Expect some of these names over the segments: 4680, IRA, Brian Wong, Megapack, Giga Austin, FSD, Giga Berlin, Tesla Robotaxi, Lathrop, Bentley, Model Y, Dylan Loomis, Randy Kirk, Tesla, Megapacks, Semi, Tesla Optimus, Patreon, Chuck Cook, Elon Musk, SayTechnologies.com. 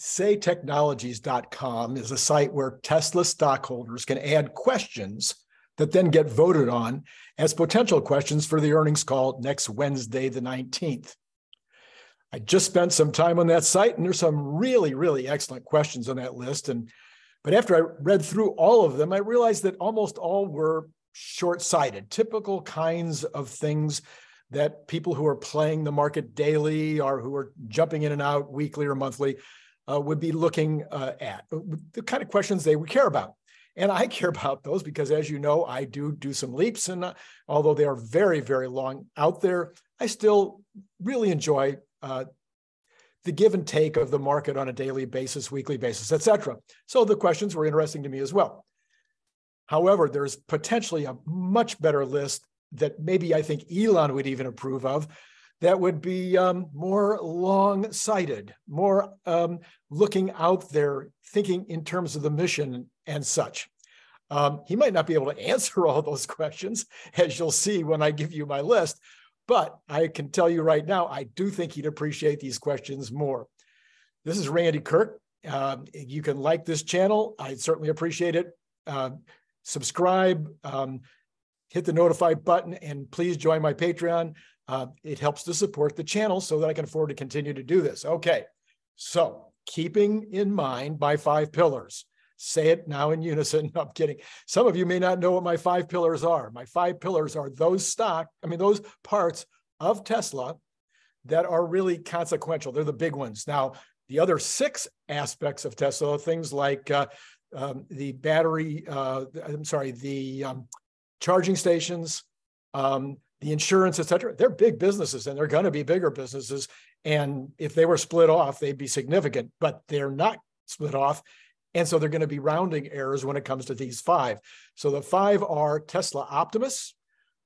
SayTechnologies.com is a site where Tesla stockholders can add questions that then get voted on as potential questions for the earnings call next Wednesday, the 19th. I just spent some time on that site, and there's some really, really excellent questions on that list. But after I read through all of them, I realized that almost all were short-sighted, typical kinds of things that people who are playing the market daily or who are jumping in and out weekly or monthly would be looking at, the kind of questions they would care about. And I care about those because, as you know, I do some leaps. And although they are very, very long out there, I still really enjoy the give and take of the market on a daily basis, weekly basis, et cetera. So the questions were interesting to me as well. However, there's potentially a much better list that maybe I think Elon would even approve of that would be more long-sighted, more looking out there, thinking in terms of the mission and such. He might not be able to answer all those questions, as you'll see when I give you my list, but I can tell you right now, I do think he'd appreciate these questions more. This is Randy Kirk. You can like this channel. I'd certainly appreciate it. Subscribe, hit the notify button, and please join my Patreon. It helps to support the channel so that I can afford to continue to do this. Okay, so keeping in mind my 5 pillars. Say it now in unison. No, I'm kidding. Some of you may not know what my 5 pillars are. My 5 pillars are those parts of Tesla that are really consequential. They're the big ones. Now, the other 6 aspects of Tesla, things like the battery, charging stations, the insurance, et cetera, they're big businesses, and they're going to be bigger businesses. And if they were split off, they'd be significant, but they're not split off. And so they're going to be rounding errors when it comes to these 5. So the 5 are Tesla Optimus,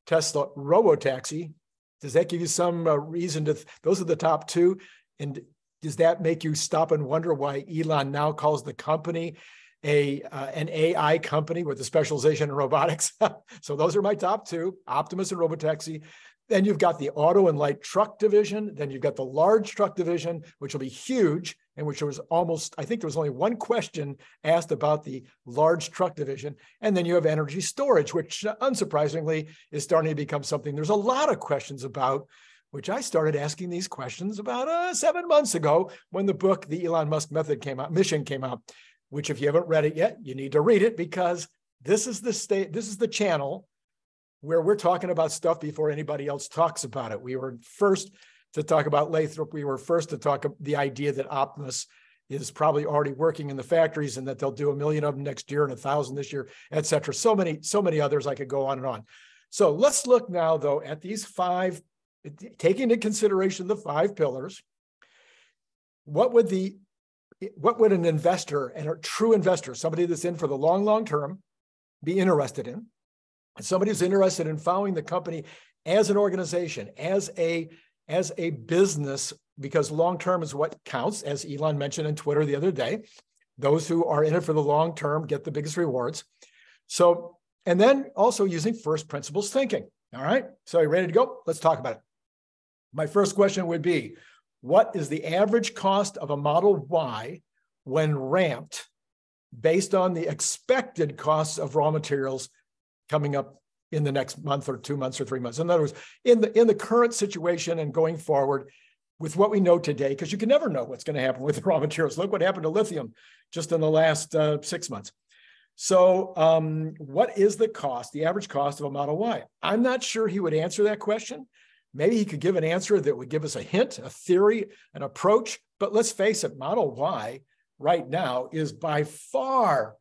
Tesla Robotaxi. Does that give you some reason to, those are the top 2. And does that make you stop and wonder why Elon now calls the company an AI company with a specialization in robotics? So those are my top 2, Optimus and Robotaxi. Then you've got the auto and light truck division. Then you've got the large truck division, which will be huge, and which was almost, I think there was only one question asked about the large truck division. And then you have energy storage, which unsurprisingly is starting to become something there's a lot of questions about, which I started asking these questions about 7 months ago when the book, The Elon Musk Method Mission came out. Which if you haven't read it yet, you need to read it, because this is the channel where we're talking about stuff before anybody else talks about it. We were first to talk about Lathrop. We were first to talk about the idea that Optimus is probably already working in the factories and that they'll do 1 million of them next year and 1,000 this year, et cetera. So many others, I could go on and on. So let's look now though at these 5, taking into consideration the 5 pillars. What would an investor, and a true investor, somebody that's in for the long term, be interested in? And somebody who's interested in following the company as an organization, as a business, because long term is what counts, as Elon mentioned on Twitter the other day. Those who are in it for the long term get the biggest rewards. So, and then also using first principles thinking. All right, so you ready to go? Let's talk about it. My first question would be, what is the average cost of a Model Y when ramped based on the expected costs of raw materials coming up in the next month or 2 months or 3 months? In other words, in the current situation and going forward with what we know today, because you can never know what's going to happen with the raw materials. Look what happened to lithium just in the last 6 months. So what is the cost, the average cost of a Model Y? I'm not sure he would answer that question. Maybe he could give an answer that would give us a hint, a theory, an approach. But let's face it, Model Y right now is by far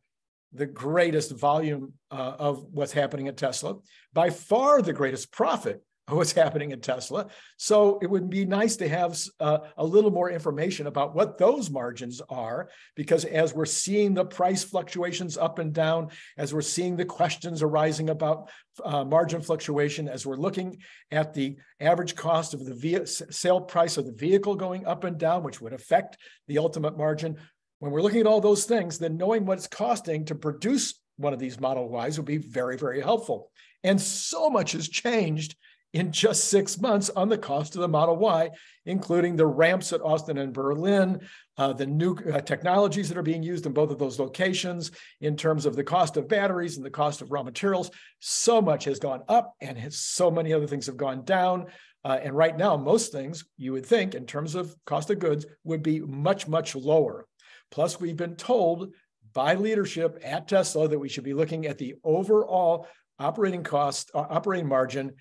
the greatest volume of what's happening at Tesla, by far the greatest profit of what's happening at Tesla. So it would be nice to have a little more information about what those margins are, because as we're seeing the price fluctuations up and down, as we're seeing the questions arising about margin fluctuation, as we're looking at the average cost of the sale price of the vehicle going up and down, which would affect the ultimate margin. When we're looking at all those things, then knowing what it's costing to produce one of these Model Ys would be very, very helpful. And so much has changed in just 6 months on the cost of the Model Y, including the ramps at Austin and Berlin, the new technologies that are being used in both of those locations in terms of the cost of batteries and the cost of raw materials. So much has gone up and so many other things have gone down. And right now, most things you would think in terms of cost of goods would be much, much lower. Plus, we've been told by leadership at Tesla that we should be looking at the overall operating cost, operating margin,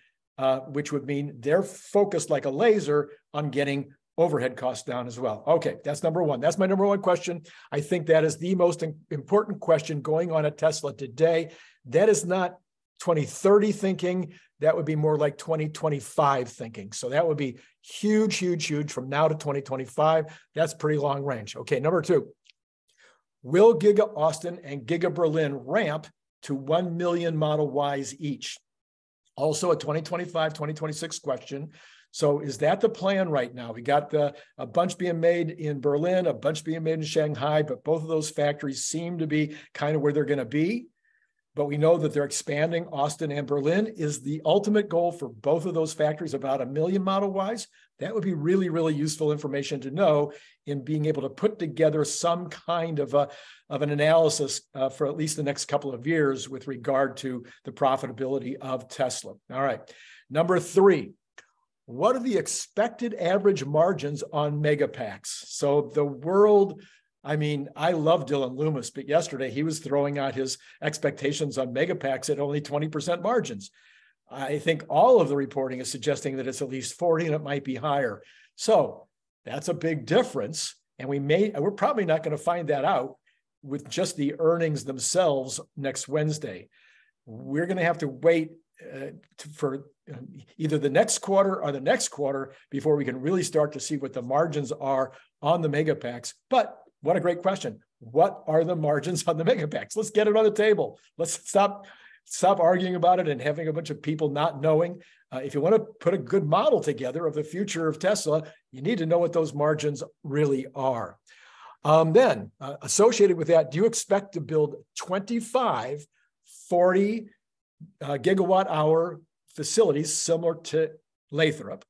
which would mean they're focused like a laser on getting overhead costs down as well. Okay, that's number one. That's my number one question. I think that is the most important question going on at Tesla today. That is not 2030 thinking. That would be more like 2025 thinking. So that would be huge, huge, huge from now to 2025. That's pretty long range. Okay, number two, will Giga Austin and Giga Berlin ramp to 1 million Model Ys each? Also a 2025, 2026 question. So is that the plan right now? We got a bunch being made in Berlin, a bunch being made in Shanghai, but both of those factories seem to be kind of where they're going to be. But we know that they're expanding Austin and Berlin. Is the ultimate goal for both of those factories about 1 million Model Ys? That would be really, really useful information to know in being able to put together some kind of an analysis for at least the next couple of years with regard to the profitability of Tesla. All right. Number three, what are the expected average margins on Megapacks? So the world, I mean, I love Dylan Loomis, but yesterday he was throwing out his expectations on Megapacks at only 20% margins. I think all of the reporting is suggesting that it's at least 40 and it might be higher. So that's a big difference. And we're probably not going to find that out with just the earnings themselves next Wednesday. We're going to have to wait for either the next quarter or the next quarter before we can really start to see what the margins are on the Megapacks. But what a great question. What are the margins on the Megapacks? Let's get it on the table. Let's stop arguing about it and having a bunch of people not knowing. If you want to put a good model together of the future of Tesla, you need to know what those margins really are. Then associated with that, do you expect to build 25 40 gigawatt hour facilities similar to Lathrop?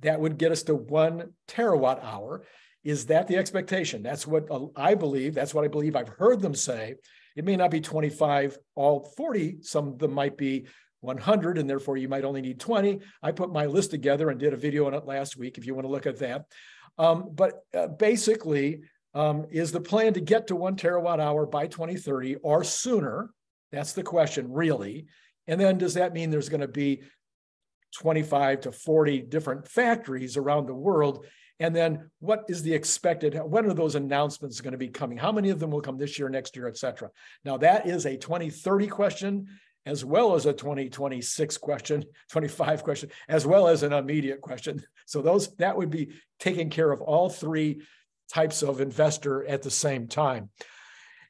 That would get us to 1 terawatt hour. Is that the expectation? That's what I believe. That's what I believe I've heard them say. It may not be 25, all 40. Some of them might be 100, and therefore you might only need 20. I put my list together and did a video on it last week, if you want to look at that. Basically, is the plan to get to 1 terawatt hour by 2030 or sooner? That's the question, really. And then does that mean there's going to be 25 to 40 different factories around the world? And then what is the expected, when are those announcements going to be coming? How many of them will come this year, next year, et cetera? Now that is a 2030 question, as well as a 2026 question, 25 question, as well as an immediate question. So that would be taking care of all three types of investor at the same time.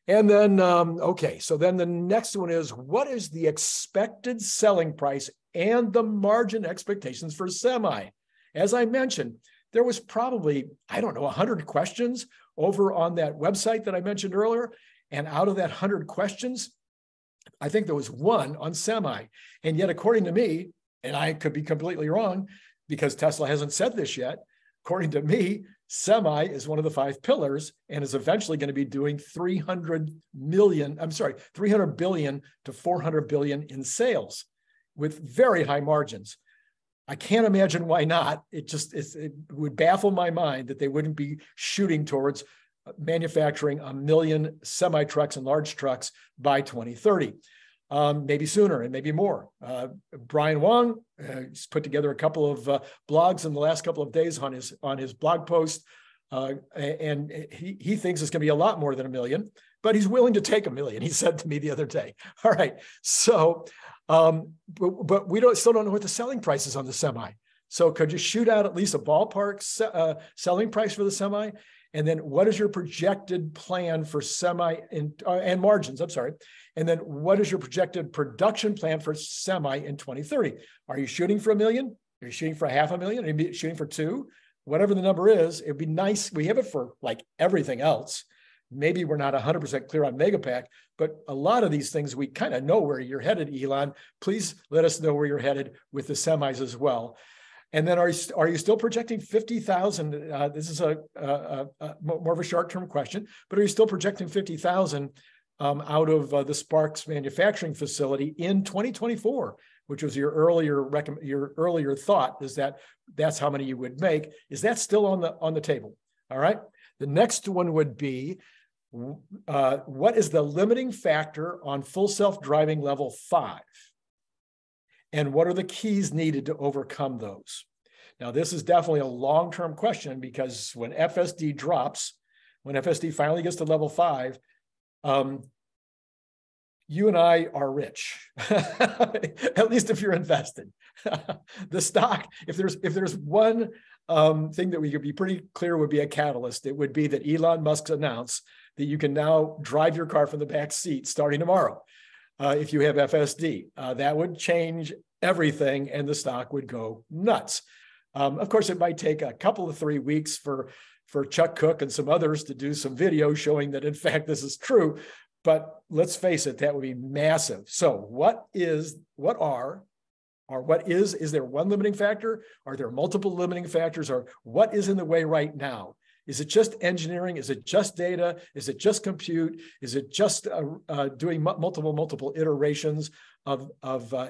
And then, so then the next one is, what is the expected selling price and the margin expectations for semi? As I mentioned, there was probably, 100 questions over on that website that I mentioned earlier. And out of that 100 questions, I think there was one on semi. And yet, according to me, and I could be completely wrong because Tesla hasn't said this yet, according to me, semi is one of the 5 pillars and is eventually going to be doing 300 billion to 400 billion in sales with very high margins. I can't imagine why not. It would baffle my mind that they wouldn't be shooting towards manufacturing 1 million semi-trucks and large trucks by 2030, maybe sooner and maybe more. Brian Wong has put together a couple of blogs in the last couple of days on his blog post, and he thinks it's going to be a lot more than 1 million, but he's willing to take 1 million, he said to me the other day. All right, so... But we still don't know what the selling price is on the semi. So could you shoot out at least a ballpark selling price for the semi? And then what is your projected plan for semi and margins? I'm sorry. And then what is your projected production plan for semi in 2030? Are you shooting for 1 million? Are you shooting for 500,000? Are you shooting for 2? Whatever the number is, it'd be nice. We have it for like everything else. maybe we're not 100% clear on Megapack, but a lot of these things, we kind of know where you're headed, Elon. Please let us know where you're headed with the semis as well. And then are you still projecting 50,000? This is a more of a short-term question, but are you still projecting 50,000 out of the Sparks manufacturing facility in 2024, which was your earlier thought, is that that's how many you would make? Is that still on the table? All right. The next one would be, what is the limiting factor on full self-driving level 5? And what are the keys needed to overcome those? Now, this is definitely a long-term question, because when FSD drops, when FSD finally gets to level 5, you and I are rich, at least if you're invested. The stock, if there's one thing that we could be pretty clear would be a catalyst, it would be that Elon Musk's announced that you can now drive your car from the back seat starting tomorrow. If you have FSD, that would change everything and the stock would go nuts. Of course, it might take a couple of 3 weeks for Chuck Cook and some others to do some video showing that, in fact, this is true. But let's face it, that would be massive. So is there one limiting factor? Are there multiple limiting factors? Or what is in the way right now? Is it just engineering? Is it just data? Is it just compute? Is it just doing multiple iterations of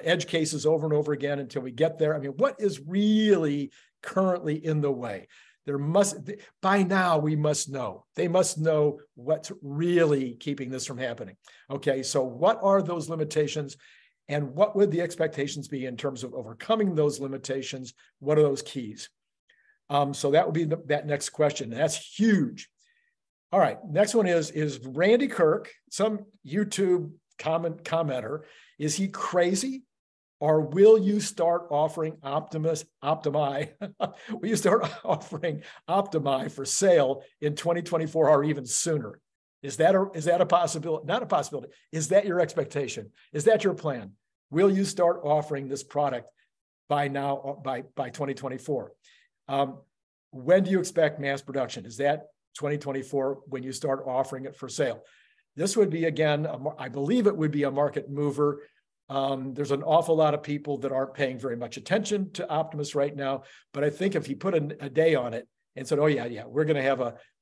edge cases over and over again until we get there? I mean, what is really currently in the way? By now we must know. They must know what's really keeping this from happening. Okay, so what are those limitations? And what would the expectations be in terms of overcoming those limitations? What are those keys? So that would be that next question. And that's huge. All right. Next one is Randy Kirk, some YouTube commenter, is he crazy? Or will you start offering Optimi for sale in 2024 or even sooner? Is that a possibility? Not a possibility. Is that your expectation? Is that your plan? Will you start offering this product by now, by 2024? When do you expect mass production? Is that 2024 when you start offering it for sale? This would be, again, I believe it would be a market mover. There's an awful lot of people that aren't paying very much attention to Optimus right now, but I think if he put a day on it and said, oh yeah,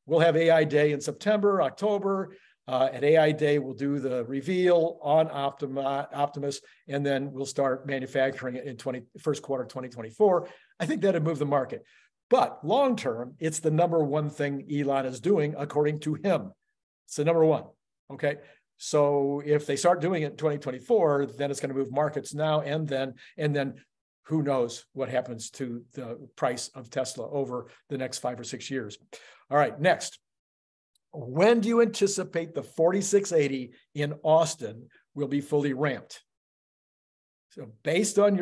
we'll have AI Day in September, October. At AI Day, we'll do the reveal on Optimus, and then we'll start manufacturing it in first quarter 2024. I think that'd move the market. But long-term, it's the number one thing Elon is doing, according to him. It's the number one, okay? So if they start doing it in 2024, then it's going to move markets now and then who knows what happens to the price of Tesla over the next 5 or 6 years. All right, next. When do you anticipate the 4680 in Austin will be fully ramped? So based on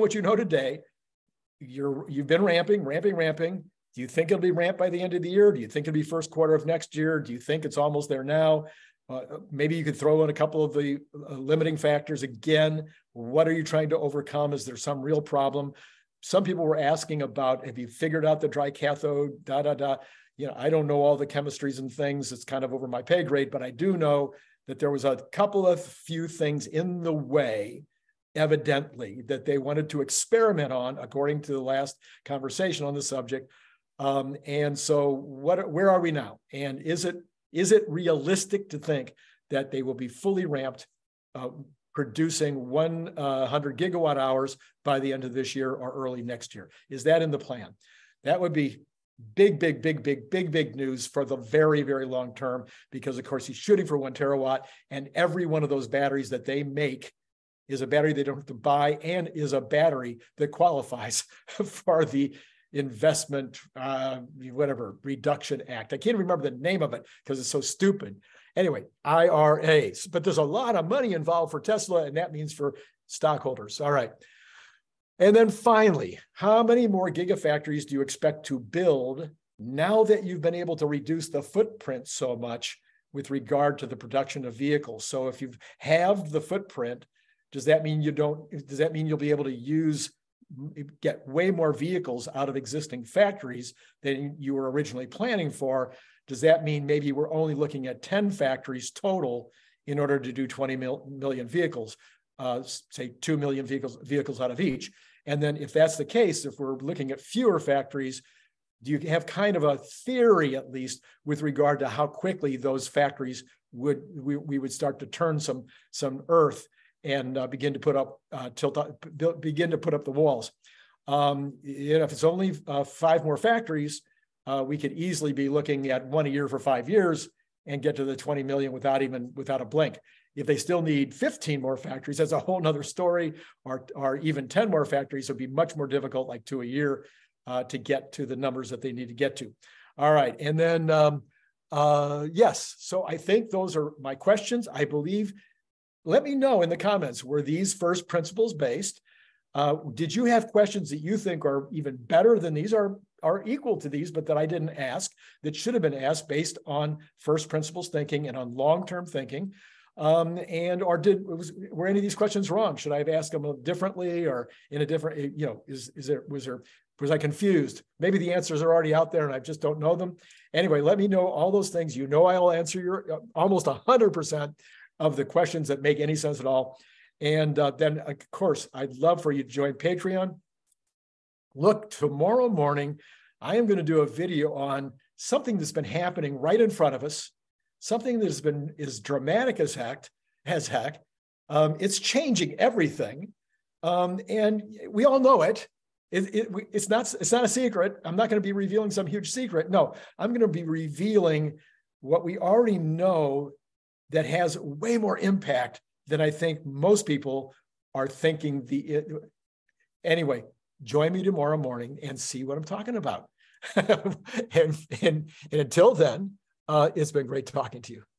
what you know today, you've been ramping. Do you think it'll be ramped by the end of the year? Do you think it'll be first quarter of next year? Do you think it's almost there now? Maybe you could throw in a couple of the limiting factors again. What are you trying to overcome? Is there some real problem? Some people were asking about, have you figured out the dry cathode, I don't know all the chemistries and things. It's kind of over my pay grade, but I do know that there was a few things in the way, evidently, that they wanted to experiment on, according to the last conversation on the subject. And so where are we now? And is it realistic to think that they will be fully ramped, producing 100 gigawatt hours by the end of this year or early next year? Is that in the plan? That would be big news for the very, very long term, because of course he's shooting for 1 terawatt, and every one of those batteries that they make is a battery they don't have to buy and is a battery that qualifies for the investment, Reduction Act. I can't remember the name of it because it's so stupid. Anyway, IRAs, but there's a lot of money involved for Tesla, and that means for stockholders. All right. And then finally, how many more gigafactories do you expect to build now that you've been able to reduce the footprint so much with regard to the production of vehicles? So if you've halved the footprint, does that mean you'll be able to get way more vehicles out of existing factories than you were originally planning for? Does that mean maybe we're only looking at 10 factories total in order to do 20 million vehicles, say 2 million vehicles out of each? And then if that's the case, if we're looking at fewer factories, do you have kind of a theory, at least, with regard to how quickly those factories would, we would start to turn some earth and begin to put up the walls? You know, if it's only 5 more factories, we could easily be looking at 1 a year for 5 years and get to the 20 million without a blink. If they still need 15 more factories, that's a whole nother story, or even 10 more factories. It would be much more difficult, like 2 a year, to get to the numbers that they need to get to. All right. And then, yes, so I think those are my questions. I believe, let me know in the comments, were these first principles based? Did you have questions that you think are even better than these, are equal to these, but that I didn't ask, that should have been asked based on first principles thinking and on long-term thinking? And or were any of these questions wrong? Should I have asked them differently or in a different, you know, was I confused? Maybe the answers are already out there and I just don't know them. Anyway, let me know all those things. You know, I'll answer your almost 100% of the questions that make any sense at all. And then of course, I'd love for you to join Patreon. Look, tomorrow morning, I am going to do a video on something that's been happening right in front of us. Something that has been is dramatic as heck, it's changing everything, and we all know it. It's not a secret. I'm not going to be revealing some huge secret. No, I'm going to be revealing what we already know that has way more impact than I think most people are thinking. Anyway, join me tomorrow morning and see what I'm talking about. and until then. It's been great talking to you.